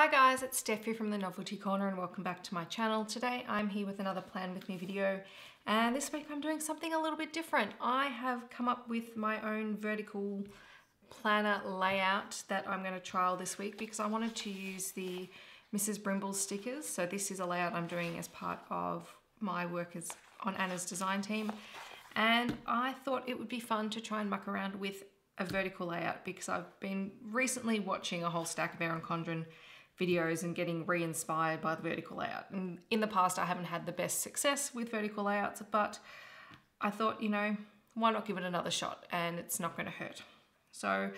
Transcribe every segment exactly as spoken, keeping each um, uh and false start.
Hi guys, it's Steph here from the Noveltea Corner and welcome back to my channel. Today I'm here with another Plan With Me video, and this week I'm doing something a little bit different. I have come up with my own vertical planner layout that I'm going to trial this week because I wanted to use the Mrs Brimbles stickers. So this is a layout I'm doing as part of my work as on Anna's design team, and I thought it would be fun to try and muck around with a vertical layout because I've been recently watching a whole stack of Erin Condren videos and getting re-inspired by the vertical layout. And in the past, I haven't had the best success with vertical layouts, but I thought, you know, why not give it another shot, and it's not gonna hurt. So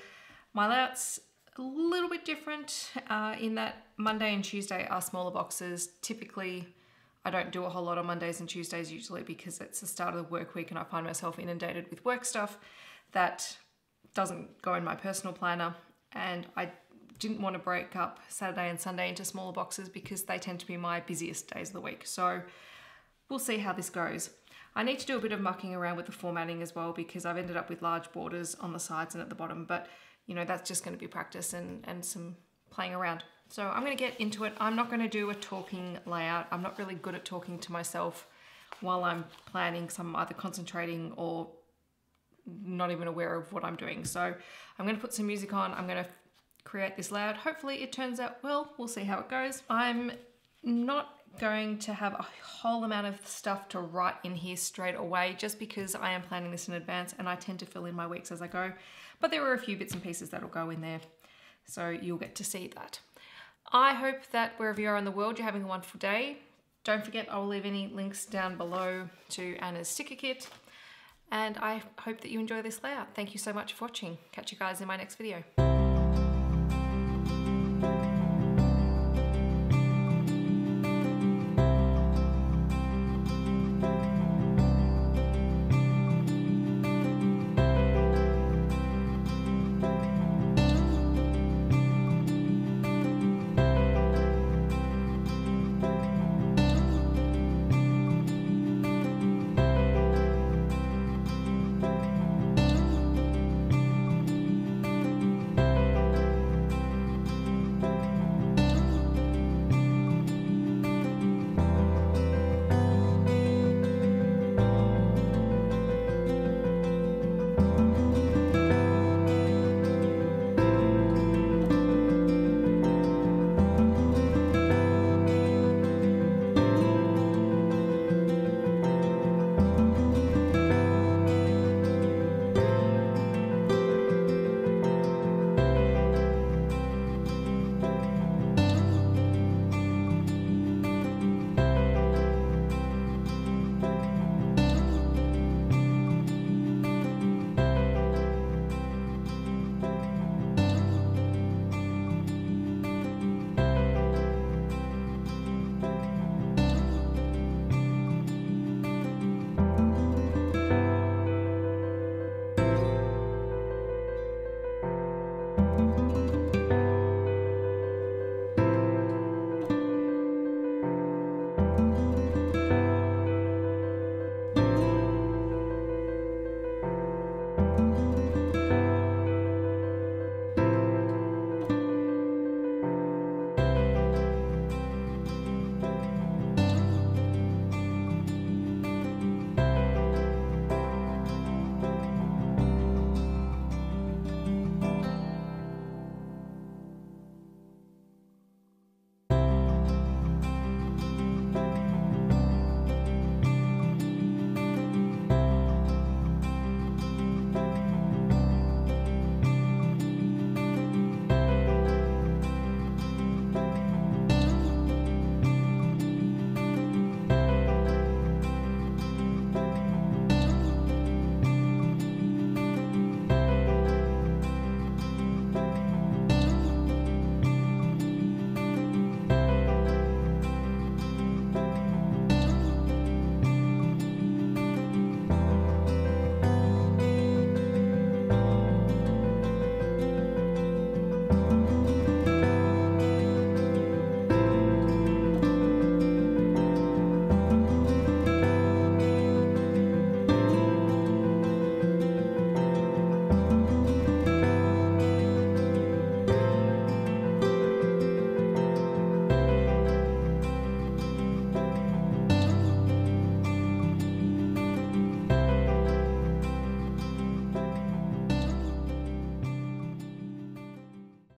my layout's a little bit different uh, in that Monday and Tuesday are smaller boxes. Typically, I don't do a whole lot on Mondays and Tuesdays usually because it's the start of the work week and I find myself inundated with work stuff that doesn't go in my personal planner, and I didn't want to break up Saturday and Sunday into smaller boxes because they tend to be my busiest days of the week. So we'll see how this goes. I need to do a bit of mucking around with the formatting as well because I've ended up with large borders on the sides and at the bottom, but you know, that's just going to be practice and, and some playing around. So I'm going to get into it. I'm not going to do a talking layout. I'm not really good at talking to myself while I'm planning, so I'm either concentrating or not even aware of what I'm doing. So I'm going to put some music on. I'm going to create this layout. Hopefully it turns out well. We'll see how it goes. I'm not going to have a whole amount of stuff to write in here straight away just because I am planning this in advance and I tend to fill in my weeks as I go. But there are a few bits and pieces that'll go in there, so you'll get to see that. I hope that wherever you are in the world, you're having a wonderful day. Don't forget, I'll leave any links down below to Anna's sticker kit. And I hope that you enjoy this layout. Thank you so much for watching. Catch you guys in my next video.